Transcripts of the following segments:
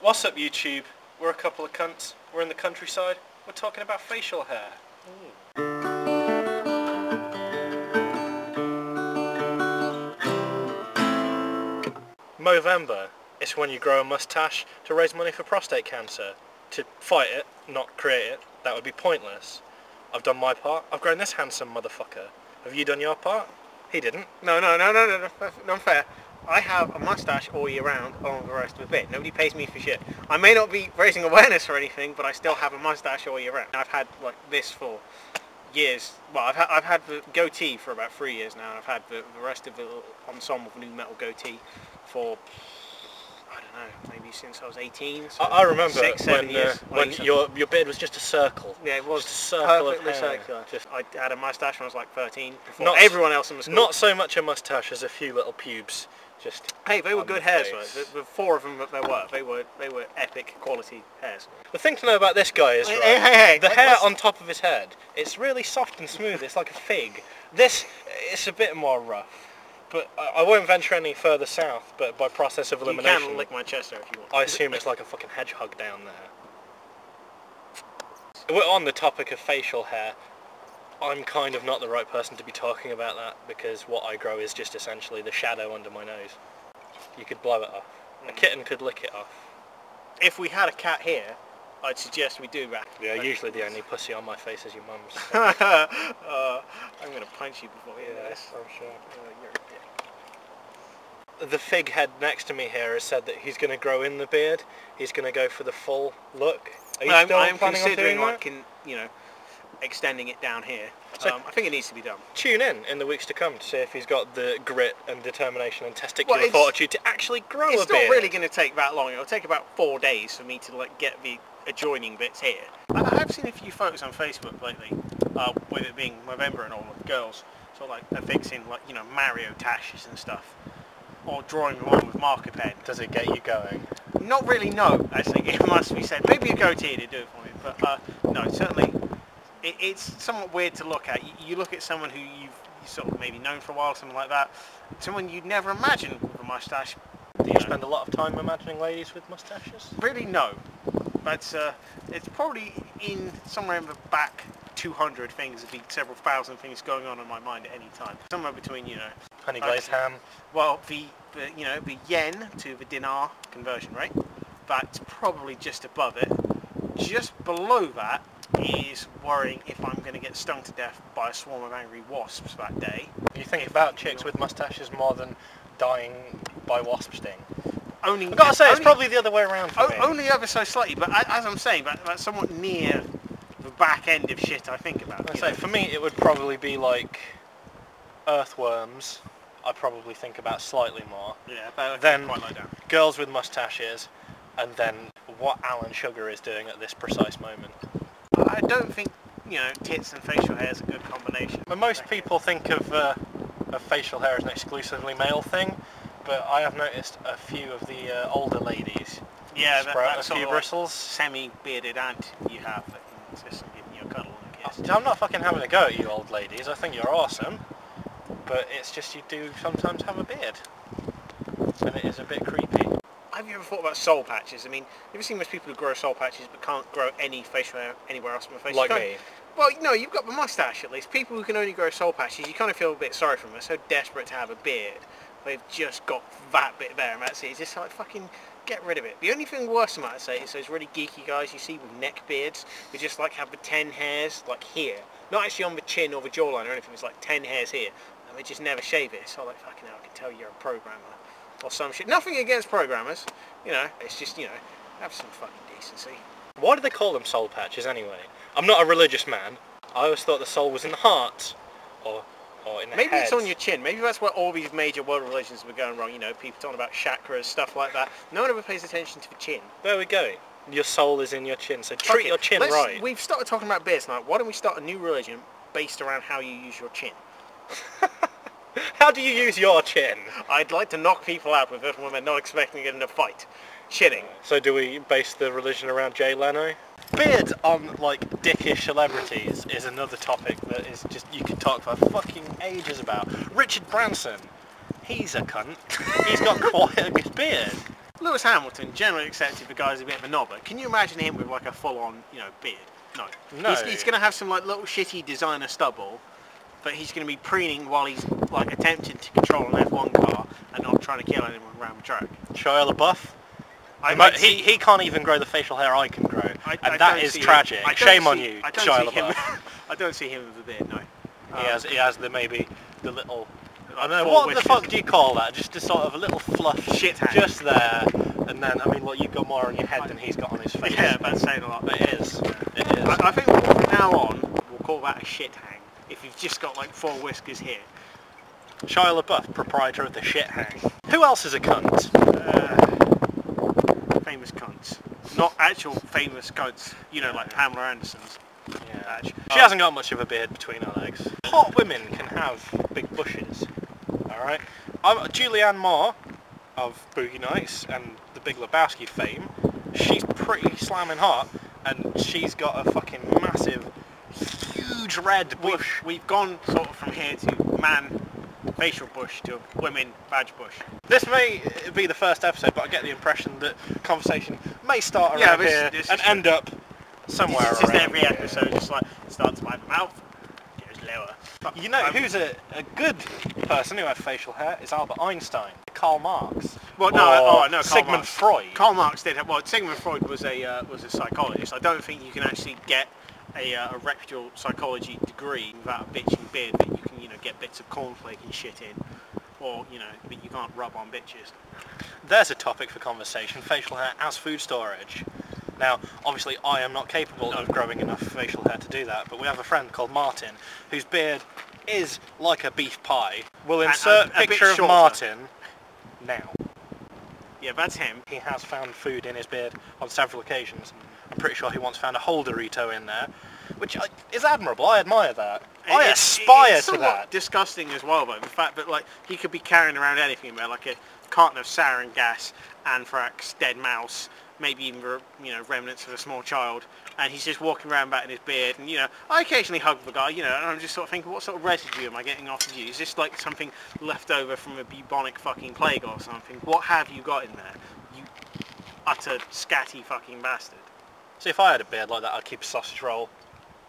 What's up, YouTube? We're a couple of cunts. We're in the countryside. We're talking about facial hair. Ooh. Movember. It's when you grow a mustache to raise money for prostate cancer. To fight it, not create it, that would be pointless. I've done my part. I've grown this handsome motherfucker. Have you done your part? He didn't. No. That's unfair. I have a mustache all year round, along with the rest of the bit. Nobody pays me for shit. I may not be raising awareness or anything, but I still have a mustache all year round. I've had like this for years. Well, I've had the goatee for about 3 years now, and I've had the rest of the ensemble of new metal goatee for, I don't know, maybe since I was 18. So I remember 6, 7 years. When your beard was just a circle. Yeah, it was. Just a circle of hair. Circular. Just, I had a moustache when I was like 13. Not everyone else in the school. Not so much a moustache as a few little pubes. Just hey, they were good hairs, right? The four of them that there were, they were epic quality hairs. The thing to know about this guy is, right, the hair on top of his head, it's really soft and smooth. It's like a fig. This, it's a bit more rough. But I won't venture any further south, but by process of elimination... You can lick my chest there if you want. I assume it's like a fucking hedgehog down there. We're on the topic of facial hair. I'm kind of not the right person to be talking about that, because what I grow is just essentially the shadow under my nose. You could blow it off. A kitten could lick it off. If we had a cat here, I'd suggest we do that. Yeah, usually the only pussy on my face is your mum's. So. I'm going to punch you before you do this. I'm sure. You're a dick. The fig head next to me here has said that he's going to grow in the beard. He's going to go for the full look. Are you still I'm planning considering on doing that? You know, extending it down here. So I think it needs to be done. Tune in the weeks to come to see if he's got the grit and determination and testicular fortitude to actually grow a beard. It's not really going to take that long. It'll take about 4 days for me to like get the adjoining bits here. I've seen a few photos on Facebook lately, with it being Movember and all of the girls, sort of like affixing like, you know, Mario tashes and stuff, or drawing along with marker pen. Does it get you going? Not really, no. I think it must be said. Maybe a goatee to do it for me, but no, certainly. It's somewhat weird to look at. You look at someone who you've sort of maybe known for a while, something like that. Someone you'd never imagine with a moustache. Do you spend a lot of time imagining ladies with moustaches? Really, no. But it's probably in somewhere in the back 200 things. There'd be several thousand things going on in my mind at any time. Somewhere between, you know, honey glazed ham. Well, the you know, the yen to the dinar conversion rate. That's probably just above it. Just below that is worrying if I'm going to get stung to death by a swarm of angry wasps that day. You think about chicks with mustaches more than dying by wasp sting? Only, I've got to say, it's probably the other way around for me. Only ever so slightly, but as I'm saying, that's somewhat near the back end of shit I think about. I'd say, for me, it would probably be like earthworms. I probably think about slightly more. Yeah, but then quite low down. Girls with mustaches, and then what Alan Sugar is doing at this precise moment. I don't think, you know, tits and facial hair is a good combination. Well, most people think of facial hair as an exclusively male thing, but I have noticed a few of the older ladies. Yeah, that's sort of bristles. Semi-bearded aunt you have that can just give you a cuddle and kiss. I'm not fucking having a go at you old ladies, I think you're awesome, but it's just you do sometimes have a beard, and it is a bit creepy. Have you ever thought about soul patches? I mean, have you seen those people who grow soul patches but can't grow any facial hair anywhere else on the face? Like me. Well, no, you've got the mustache at least. People who can only grow soul patches, you kind of feel a bit sorry for them. They're so desperate to have a beard. They've just got that bit there and that's it. It's just like, fucking get rid of it. The only thing worse than that, I'd say, is those really geeky guys you see with neck beards who just like have the 10 hairs like here. Not actually on the chin or the jawline or anything. It's like 10 hairs here. And they just never shave it. So like, fucking hell, I can tell you're a programmer. Or some shit. Nothing against programmers, you know, it's just, you know, have some fucking decency. Why do they call them soul patches anyway? I'm not a religious man. I always thought the soul was in the heart, or in the head. Maybe it's on your chin. Maybe that's where all these major world religions were going wrong, you know, people talking about chakras, stuff like that. No one ever pays attention to the chin. There we go. Your soul is in your chin, so treat your chin right. We've started talking about beards now. Why don't we start a new religion based around how you use your chin? How do you use your chin? I'd like to knock people out with it when they're not expecting it in a fight. Chinning. So do we base the religion around Jay Leno? Beards on, like, dickish celebrities is another topic that is just, you could talk for fucking ages about. Richard Branson. He's a cunt. He's got quite a good beard. Lewis Hamilton, generally accepted the guy's a bit of a knobber. Can you imagine him with like a full-on, you know, beard? No. No. He's going to have some like little shitty designer stubble, but he's going to be preening while he's like attempting to control an F1 car and not trying to kill anyone around the track. Shia LaBeouf? He can't even grow the facial hair I can grow, and that is tragic. Shame on you, Shia LaBeouf. I don't see him with a beard, no. He has the maybe the little... I don't know, what the fuck do you call that? Just a sort of a little fluff shit hat just there, and then, I mean, look, you've got more on your head than he's got on his face. Yeah, that's saying a lot. But it is. It is. I think from now on, we'll call that a shit hang, if you've just got like 4 whiskers here. Shia LaBeouf, proprietor of the shit hang. Who else is a cunt? Famous cunts. Not actual famous cunts, you know, like Pamela Anderson's. Yeah. She hasn't got much of a beard between her legs. Hot women can have big bushes. Alright? Julianne Moore of Boogie Nights and the Big Lebowski fame, she's pretty slamming hot, and she's got a fucking massive, huge red bush. We've gone sort of from here to man facial bush to women badge bush. This may be the first episode, but I get the impression that conversation may start around here and end up somewhere around. It's just every episode, just like, it starts by the mouth, goes lower. You know who's a good person who had facial hair is Albert Einstein, Karl Marx. Well, no, no, Sigmund Freud. Karl Marx did have. Well, Sigmund Freud was a psychologist. I don't think you can actually get a reputable psychology degree without a bitching beard that you can, you know, get bits of cornflake and shit in, or, you know, that you can't rub on bitches. There's a topic for conversation: facial hair as food storage. Now, obviously, I am not capable of growing enough facial hair to do that, but we have a friend called Martin, whose beard is like a beef pie. We'll insert a picture of Martin now. Yeah, that's him. He has found food in his beard on several occasions. I'm pretty sure he once found a whole Dorito in there, which is admirable. I admire that. I aspire to that. Disgusting as well, though, the fact that, like, he could be carrying around anything, there, like a carton of sarin gas, anthrax, dead mouse, maybe even, you know, remnants of a small child, and he's just walking around back in his beard, and, you know, I occasionally hug the guy, you know, and I'm just sort of thinking, what sort of residue am I getting off of you? Is this like something left over from a bubonic fucking plague or something? What have you got in there, you utter scatty fucking bastard? See, if I had a beard like that, I'd keep a sausage roll,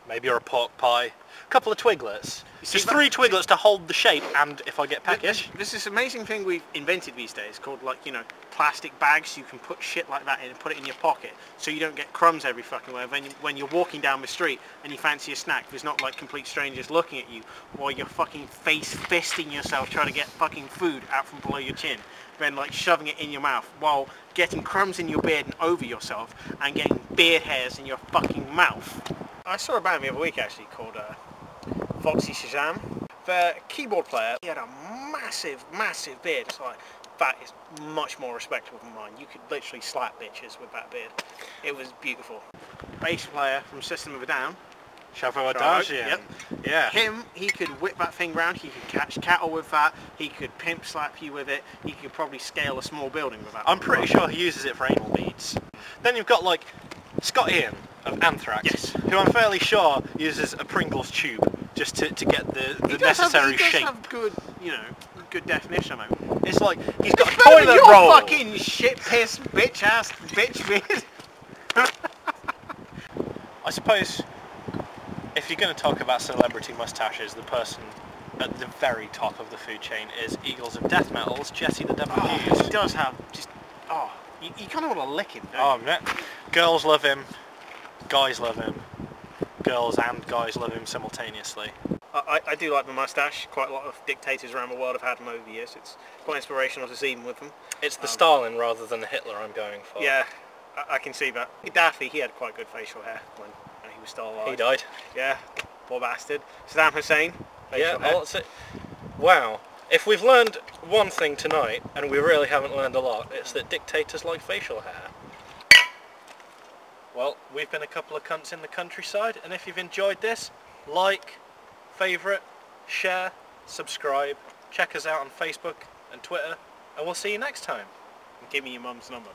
maybe, or a pork pie, a couple of twiglets. There's 3 twiglets to hold the shape, and if I get peckish... There's this amazing thing we've invented these days called, like, you know, plastic bags. You can put shit like that in and put it in your pocket so you don't get crumbs every fucking way. When you're walking down the street and you fancy a snack, there's not, like, complete strangers looking at you while you're fucking face-fisting yourself trying to get fucking food out from below your chin, then, like, shoving it in your mouth while getting crumbs in your beard and over yourself and getting beard hairs in your fucking mouth. I saw a band the other week, actually, called Foxy Shazam. The keyboard player, he had a massive, massive beard. It's like, that is much more respectable than mine. You could literally slap bitches with that beard. It was beautiful. Bass player from System of a Down. Shavo Odadjian. Yep. Yeah. Him, he could whip that thing round, he could catch cattle with that, he could pimp slap you with it, he could probably scale a small building with that. I'm pretty sure he uses it for anal beads. Then you've got, like, Scott Ian of Anthrax, yes, who I'm fairly sure uses a Pringles tube just to get the necessary shape. He does have good, you know, good definition of it. It's like, he's got a toilet roll! Your fucking shit-piss, bitch-ass, bitch-beard! I suppose, if you're going to talk about celebrity moustaches, the person at the very top of the food chain is Eagles of Death Metal's Jesse the Devil Hughes. He does have just, you kind of want to lick him, don't you? Man. Girls love him. Guys love him. Girls and guys love him simultaneously. I do like the moustache. Quite a lot of dictators around the world have had them over the years. It's quite inspirational to see them with them. It's the Stalin rather than the Hitler I'm going for. Yeah, I can see that. Gaddafi, he had quite good facial hair when he was still alive. He died. Yeah, poor bastard. Saddam Hussein, facial hair. Well, that's it. Wow. If we've learned one thing tonight, and we really haven't learned a lot, it's that dictators like facial hair. Well, we've been a couple of cunts in the countryside, and if you've enjoyed this, like, favourite, share, subscribe, check us out on Facebook and Twitter, and we'll see you next time. Give me your mum's number.